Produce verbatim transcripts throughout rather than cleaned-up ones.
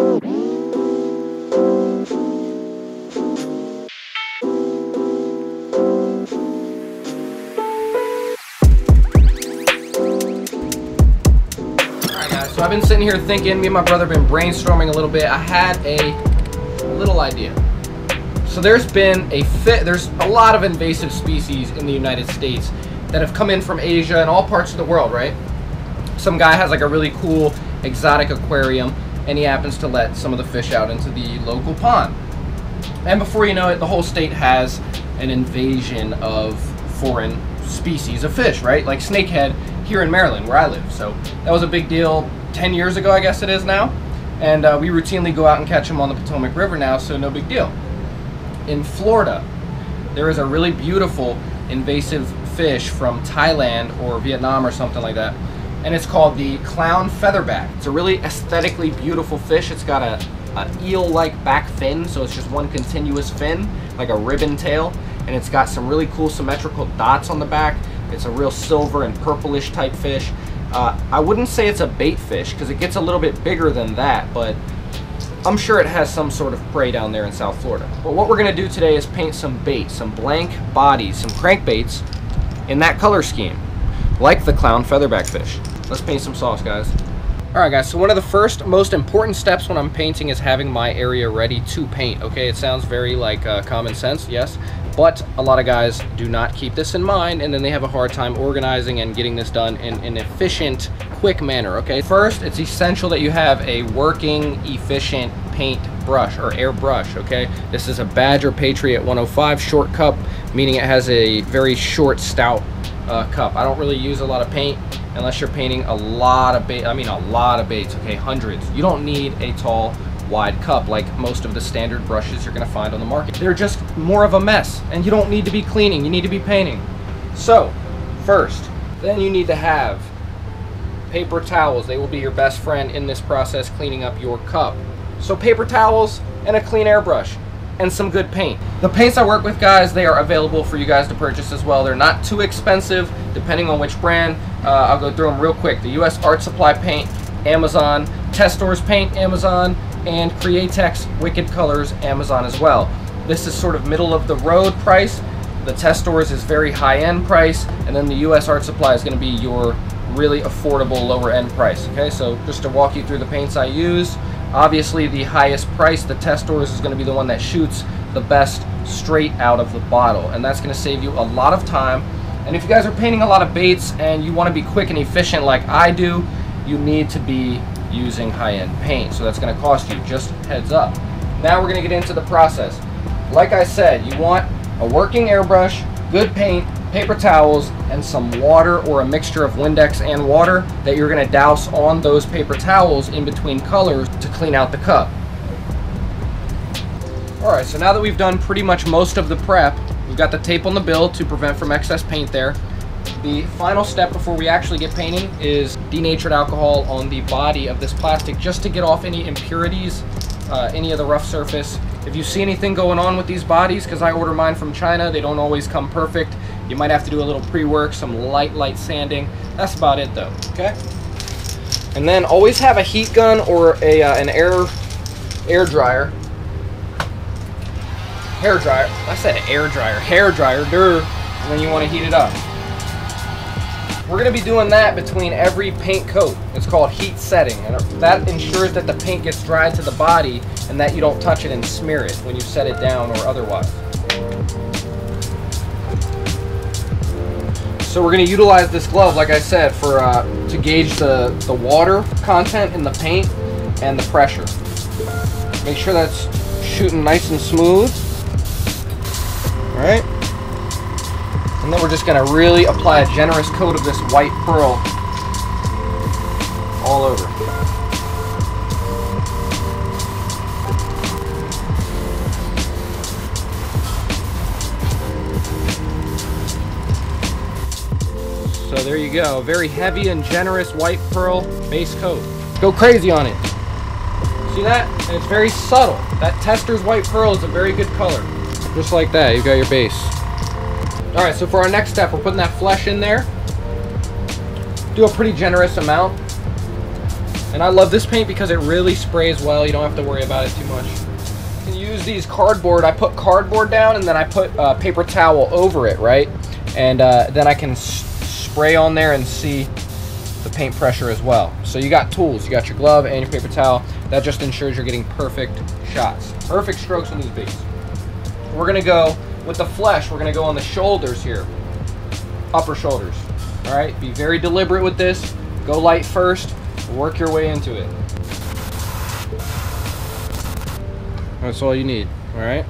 So I've been sitting here thinking, me and my brother have been brainstorming a little bit. I had a little idea. So there's been a fit, there's a lot of invasive species in the United States that have come in from Asia and all parts of the world, right? Some guy has like a really cool exotic aquarium and he happens to let some of the fish out into the local pond. And before you know it, the whole state has an invasion of foreign species of fish, right? Like snakehead here in Maryland where I live. So that was a big deal. ten years ago, I guess it is now, and uh, we routinely go out and catch them on the Potomac River now, so no big deal. In Florida, there is a really beautiful invasive fish from Thailand or Vietnam or something like that, and it's called the Clown Featherback. It's a really aesthetically beautiful fish. It's got a an eel-like back fin, so it's just one continuous fin, like a ribbon tail, and it's got some really cool symmetrical dots on the back. It's a real silver and purplish type fish. Uh, I wouldn't say it's a bait fish because it gets a little bit bigger than that, but I'm sure it has some sort of prey down there in South Florida. But what we're going to do today is paint some bait, some blank bodies, some crankbaits in that color scheme, like the Clown Featherback fish. Let's paint some sauce, guys. All right, guys, so one of the first most important steps when I'm painting is having my area ready to paint, okay? It sounds very like uh, common sense, yes, but a lot of guys do not keep this in mind, and then they have a hard time organizing and getting this done in an efficient, quick manner, okay? First, it's essential that you have a working, efficient paint brush or air brush, okay? This is a Badger Patriot one oh five short cup, meaning it has a very short, stout uh, cup. I don't really use a lot of paint. Unless you're painting a lot of bait, I mean a lot of baits, okay, hundreds. You don't need a tall, wide cup like most of the standard brushes you're gonna find on the market. They're just more of a mess, and you don't need to be cleaning, you need to be painting. So, first, then you need to have paper towels. They will be your best friend in this process cleaning up your cup. So paper towels and a clean airbrush and some good paint. The paints I work with, guys, they are available for you guys to purchase as well. They're not too expensive, depending on which brand. Uh, I'll go through them real quick. The U S Art Supply Paint, Amazon, Testors Paint, Amazon, and Createx Wicked Colors, Amazon as well. This is sort of middle of the road price. The Testors is very high-end price, and then the U S Art Supply is gonna be your really affordable lower-end price, okay? So just to walk you through the paints I use, obviously the highest price, the Testors, is gonna be the one that shoots the best straight out of the bottle, and that's gonna save you a lot of time. And if you guys are painting a lot of baits and you want to be quick and efficient like I do, you need to be using high-end paint. So that's going to cost you, just heads up. Now we're going to get into the process. Like I said, you want a working airbrush, good paint, paper towels, and some water or a mixture of Windex and water that you're going to douse on those paper towels in between colors to clean out the cup. All right, so now that we've done pretty much most of the prep, we've got the tape on the bill to prevent from excess paint there. The final step before we actually get painting is denatured alcohol on the body of this plastic just to get off any impurities, uh, any of the rough surface. If you see anything going on with these bodies, because I order mine from China, they don't always come perfect. You might have to do a little pre-work, some light, light sanding. That's about it though, okay? And then always have a heat gun or a, uh, an air, air dryer. Hair dryer. I said air dryer. Hair dryer. Durr. When you want to heat it up. We're going to be doing that between every paint coat. It's called heat setting, and that ensures that the paint gets dried to the body and that you don't touch it and smear it when you set it down or otherwise. So we're going to utilize this glove, like I said, for uh, to gauge the the water content in the paint and the pressure. Make sure that's shooting nice and smooth. All right, and then we're just gonna really apply a generous coat of this white pearl all over. So there you go, very heavy and generous white pearl base coat. Go crazy on it. See that? And it's very subtle. That Testors white pearl is a very good color. Just like that, you've got your base. All right, so for our next step, we're putting that flesh in there. Do a pretty generous amount. And I love this paint because it really sprays well. You don't have to worry about it too much. You can use these cardboard. I put cardboard down and then I put uh, paper towel over it, right? And uh, then I can s spray on there and see the paint pressure as well. So you got tools. You got your glove and your paper towel. That just ensures you're getting perfect shots. Perfect strokes on these beads. We're going to go with the flesh. We're going to go on the shoulders here. Upper shoulders. All right? Be very deliberate with this. Go light first. Work your way into it. That's all you need. All right?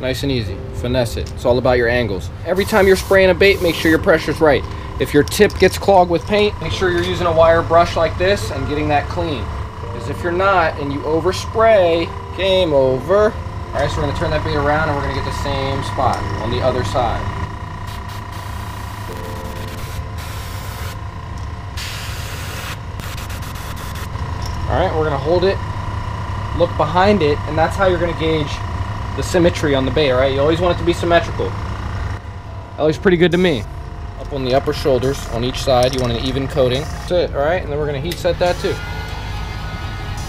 Nice and easy. Finesse it. It's all about your angles. Every time you're spraying a bait, make sure your pressure's right. If your tip gets clogged with paint, make sure you're using a wire brush like this and getting that clean. Because if you're not and you overspray, game over. All right, so we're gonna turn that bait around and we're gonna get the same spot on the other side. All right, we're gonna hold it, look behind it, and that's how you're gonna gauge the symmetry on the bait, all right? You always want it to be symmetrical. That looks pretty good to me. Up on the upper shoulders on each side, you want an even coating. That's it, all right? And then we're gonna heat set that too.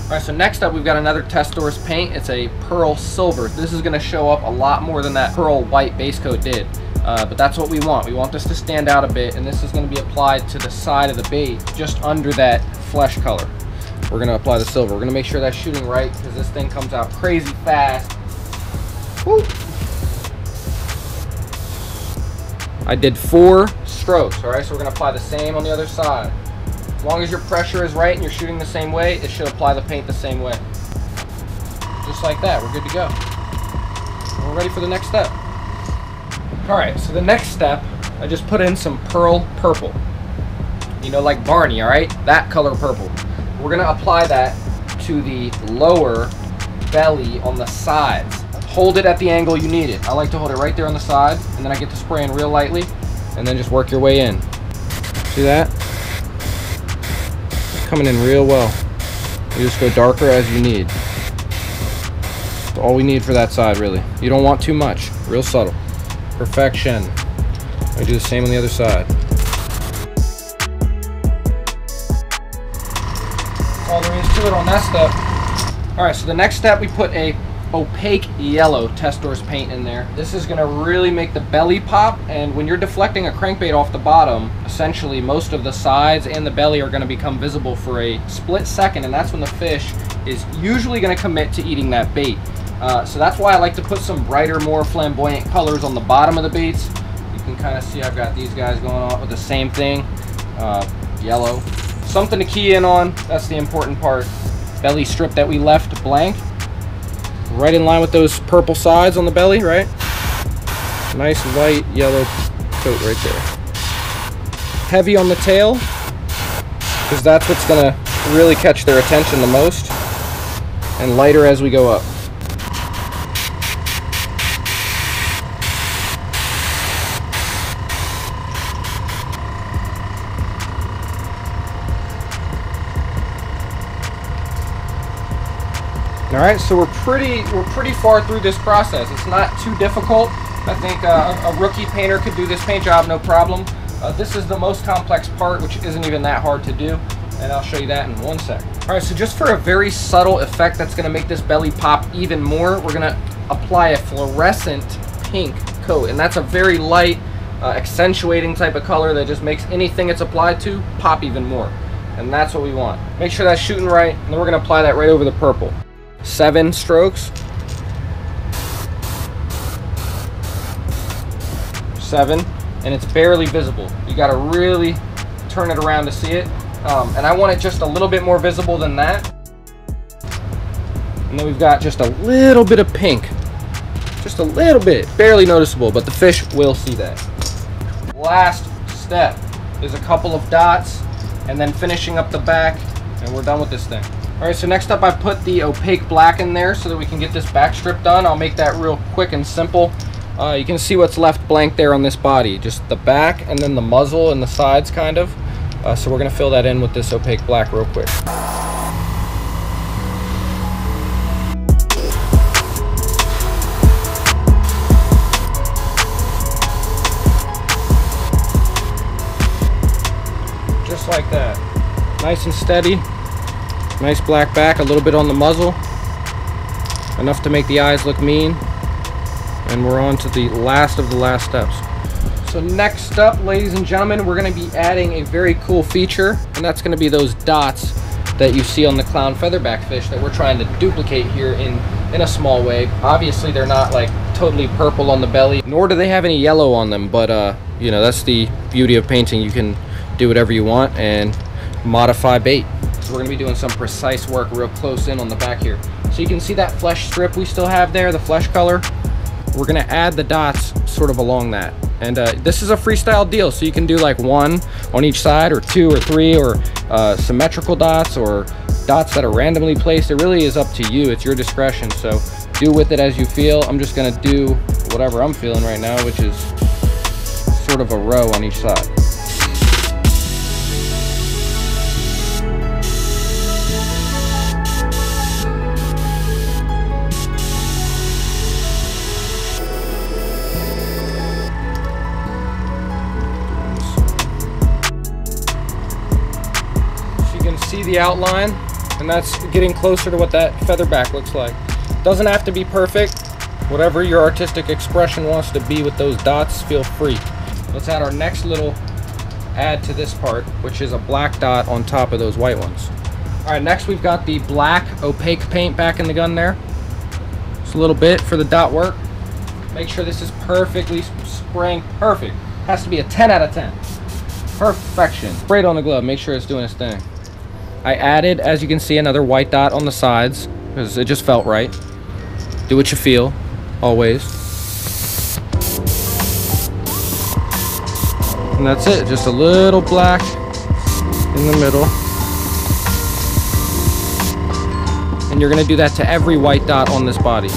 All right, so next up we've got another Testors paint. It's a pearl silver. This is gonna show up a lot more than that pearl white base coat did, uh, but that's what we want. We want this to stand out a bit, and this is gonna be applied to the side of the bait just under that flesh color. We're gonna apply the silver. We're gonna make sure that's shooting right because this thing comes out crazy fast. Woo. I did four strokes, all right? So we're gonna apply the same on the other side. As long as your pressure is right and you're shooting the same way, it should apply the paint the same way. Just like that, we're good to go. We're ready for the next step. All right, so the next step, I just put in some pearl purple. You know, like Barney, all right? That color purple. We're gonna apply that to the lower belly on the sides. Hold it at the angle you need it. I like to hold it right there on the side, and then I get to spray in real lightly, and then just work your way in. See that? Coming in real well. You just go darker as you need. That's all we need for that side, really. You don't want too much. Real subtle. Perfection. I do the same on the other side. That's all there is to it on that step. All right, so the next step, we put a opaque yellow Testors paint in there. This is gonna really make the belly pop, and when you're deflecting a crankbait off the bottom, essentially most of the sides and the belly are going to become visible for a split second, and that's when the fish is usually going to commit to eating that bait. Uh, so that's why I like to put some brighter, more flamboyant colors on the bottom of the baits. You can kind of see I've got these guys going on with the same thing, uh, yellow. Something to key in on, that's the important part. Belly strip that we left blank, right in line with those purple sides on the belly, right? Nice light yellow coat right there. Heavy on the tail, because that's what's gonna really catch their attention the most, and lighter as we go up. All right, so we're pretty we're pretty far through this process. It's not too difficult. I think uh, a rookie painter could do this paint job no problem. Uh, this is the most complex part, which isn't even that hard to do, and I'll show you that in one sec. All right, so just for a very subtle effect that's gonna make this belly pop even more, we're gonna apply a fluorescent pink coat, and that's a very light, uh, accentuating type of color that just makes anything it's applied to pop even more, and that's what we want. Make sure that's shooting right, and then we're gonna apply that right over the purple. Seven strokes. Seven. And it's barely visible. You gotta really turn it around to see it. Um, and I want it just a little bit more visible than that. And then we've got just a little bit of pink. Just a little bit, barely noticeable, but the fish will see that. Last step is a couple of dots and then finishing up the back, and we're done with this thing. All right, so next up I put the opaque black in there so that we can get this back strip done. I'll make that real quick and simple. Uh, you can see what's left blank there on this body, just the back and then the muzzle and the sides kind of. Uh, so we're going to fill that in with this opaque black real quick. Just like that. Nice and steady. Nice black back, a little bit on the muzzle. Enough to make the eyes look mean. And we're on to the last of the last steps. So next up, ladies and gentlemen, we're going to be adding a very cool feature, and that's going to be those dots that you see on the clown featherback fish that we're trying to duplicate here in in a small way. Obviously they're not like totally purple on the belly, nor do they have any yellow on them, but uh you know, that's the beauty of painting. You can do whatever you want and modify bait. So we're gonna be doing some precise work real close in on the back here. So you can see that flesh strip we still have there, the flesh color. We're gonna add the dots sort of along that. And uh, this is a freestyle deal, so you can do like one on each side, or two or three, or uh, symmetrical dots, or dots that are randomly placed. It really is up to you, it's your discretion. So do with it as you feel. I'm just gonna do whatever I'm feeling right now, which is sort of a row on each side. See the outline, and that's getting closer to what that featherback looks like. Doesn't have to be perfect. Whatever your artistic expression wants to be with those dots, feel free. Let's add our next little add to this part, which is a black dot on top of those white ones. All right, next we've got the black opaque paint back in the gun there. Just a little bit for the dot work. Make sure this is perfectly spraying. Perfect. Has to be a ten out of ten. Perfection. Spray it on the glove. Make sure it's doing its thing. I added, as you can see, another white dot on the sides because it just felt right. Do what you feel, always. And that's it, just a little black in the middle. And you're gonna do that to every white dot on this body.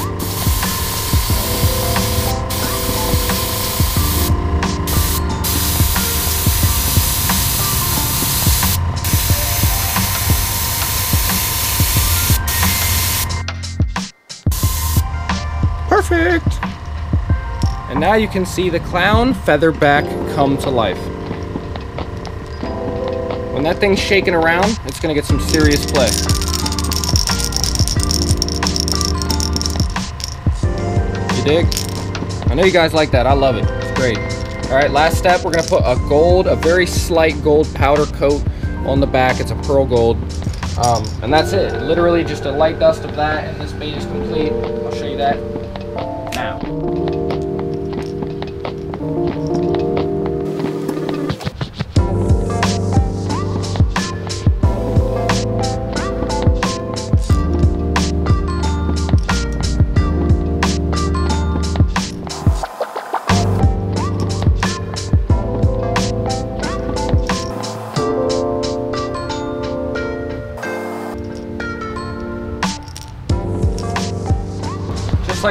Perfect. And now you can see the clown featherback come to life. When that thing's shaking around, it's gonna get some serious play. You dig? I know you guys like that. I love it. It's great. All right, last step, we're gonna put a gold, a very slight gold powder coat on the back. It's a pearl gold. Um, and that's it. Literally just a light dust of that, and this bait is complete. I'll show you that.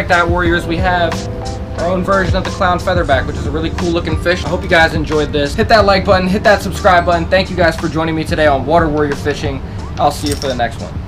Like that, warriors, we have our own version of the clown featherback, which is a really cool looking fish. I hope you guys enjoyed this. Hit that like button, hit that subscribe button. Thank you guys for joining me today on Water Warrior Fishing. I'll see you for the next one.